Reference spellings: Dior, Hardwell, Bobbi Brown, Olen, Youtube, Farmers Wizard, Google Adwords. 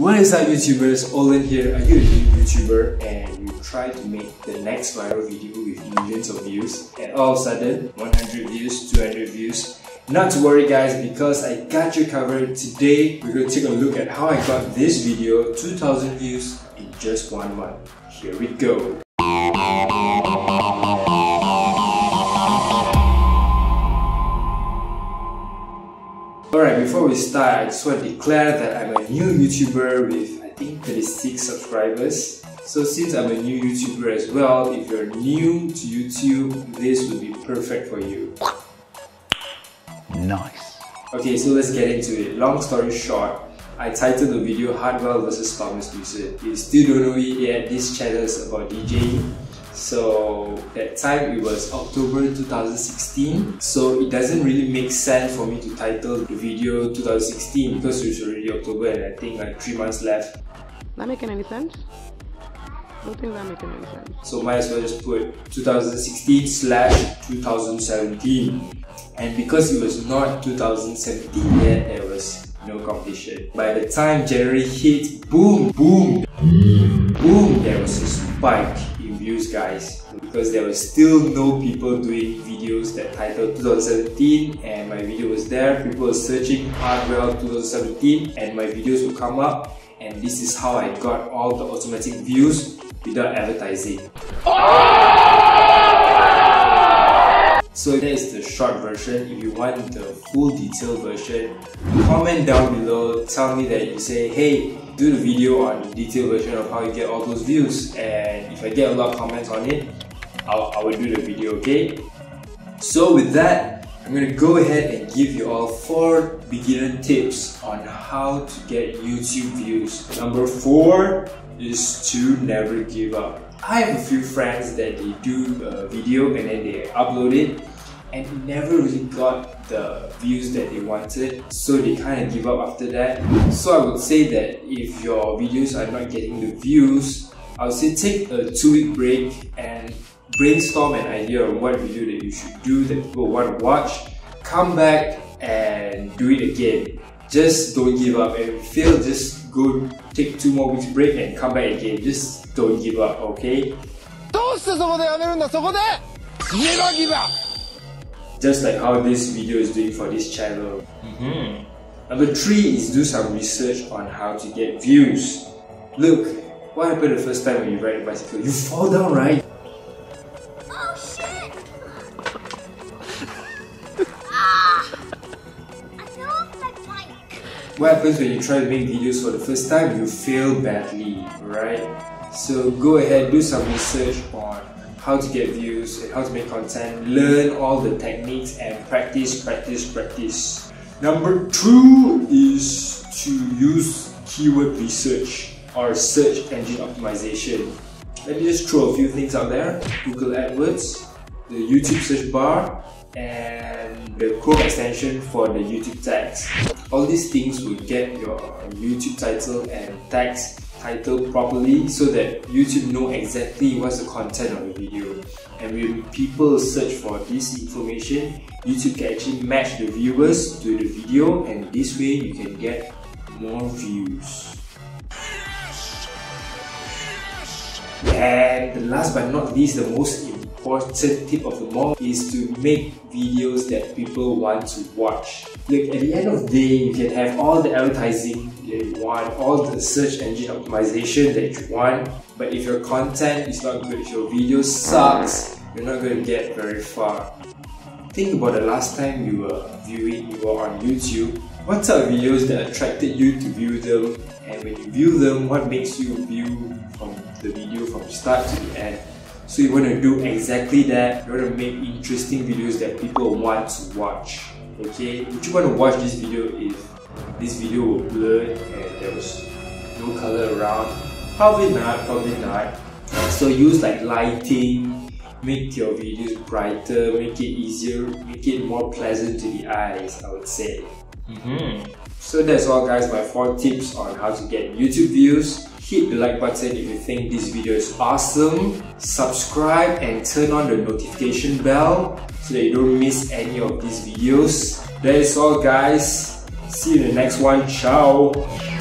What is up, YouTubers? Olen here. Are you a new YouTuber and you try to make the next viral video with millions of views and all of a sudden 100 views, 200 views? Not to worry guys, because I got you covered. Today we're going to take a look at how I got this video 2000 views in just 1 month. Here we go. Alright, before we start, I just want to declare that I'm a new YouTuber with, I think, 36 subscribers. So since I'm a new YouTuber as well, if you're new to YouTube, this would be perfect for you. Nice. Okay, so let's get into it. Long story short, I titled the video Hardwell vs. Farmers Wizard. If you still don't know it yet, this channel is about DJing. So that time it was October 2016, so it doesn't really make sense for me to title the video 2016 because it's already October and I think like 3 months left. Not making any sense? I don't think that makes any sense. So might as well just put 2016/2017, and because it was not 2017 yet, there was no competition. By the time January hit, boom, there was a spike in views guys, because there was still no people doing videos that titled 2017, and my video was there. People were searching Hardwell 2017 and my videos would come up, and this is how I got all the automatic views without advertising. So that is the short version. If you want the full detailed version, comment down below, tell me that you say, hey, do the video on the detailed version of how you get all those views, and if I get a lot of comments on it, I will do the video, okay? So with that, I'm going to go ahead and give you all 4 beginner tips on how to get YouTube views. Number 4 is to never give up. I have a few friends that they do a video and then they upload it and it never really got the views that they wanted, so they kind of give up after that. So I would say that if your videos are not getting the views, I would say take a 2-week break and brainstorm an idea of what video that you should do that people want to watch. Come back and do it again. Just don't give up. If you fail, just go take 2 more weeks break and come back again. Just don't give up, okay? Never give up! Just like how this video is doing for this channel. Number 3 is do some research on how to get views. Look, what happened the first time when you ride a bicycle? You fall down, right? Oh shit! What happens when you try to make videos for the first time? You fail badly, right? So go ahead, do some research on how to get views and how to make content. Learn all the techniques and practice. Number 2 is to use keyword research or search engine optimization. Let me just throw a few things out there. Google AdWords, the YouTube search bar, and the Chrome extension for the YouTube tags. All these things will get your YouTube title and tags titled properly so that YouTube know exactly what's the content of the video. And when people search for this information, YouTube can actually match the viewers to the video, and this way you can get more views. And the last but not least, the most important tip of them all is to make videos that people want to watch. Look, at the end of the day, you can have all the advertising that you want, all the search engine optimization that you want, but if your content is not good, if your video sucks, you're not going to get very far. Think about the last time you were viewing, you were on YouTube. What type of videos that attracted you to view them, and when you view them, what makes you view from the video from start to the end? So you want to do exactly that. You want to make interesting videos that people want to watch. Okay? Would you want to watch this video if this video were blurred and there was no color around? Probably not, probably not. So use like lighting, make your videos brighter, make it easier, make it more pleasant to the eyes, I would say. So that's all guys, my 4 tips on how to get YouTube views. Hit the like button if you think this video is awesome. Subscribe and turn on the notification bell so that you don't miss any of these videos. That is all guys. See you in the next one. Ciao!